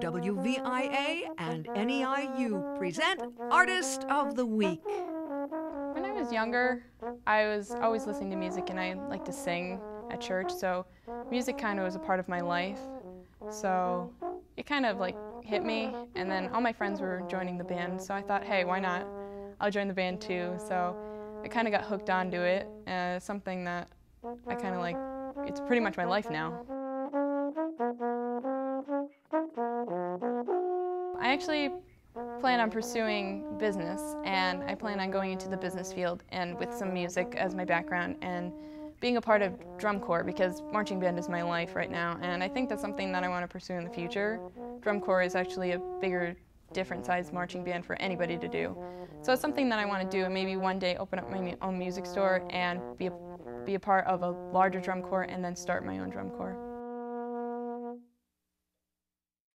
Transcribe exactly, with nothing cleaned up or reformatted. W V I A and N E I U present Artist of the Week. When I was younger, I was always listening to music, and I liked to sing at church, so music kind of was a part of my life. So it kind of like hit me, and then all my friends were joining the band, so I thought, hey, why not? I'll join the band too. So I kind of got hooked onto it, and it's something that I kind of like, it's pretty much my life now. I actually plan on pursuing business, and I plan on going into the business field and with some music as my background and being a part of drum corps, because marching band is my life right now, and I think that's something that I want to pursue in the future. Drum corps is actually a bigger, different size marching band for anybody to do. So it's something that I want to do, and maybe one day open up my own music store and be a, be a part of a larger drum corps and then start my own drum corps.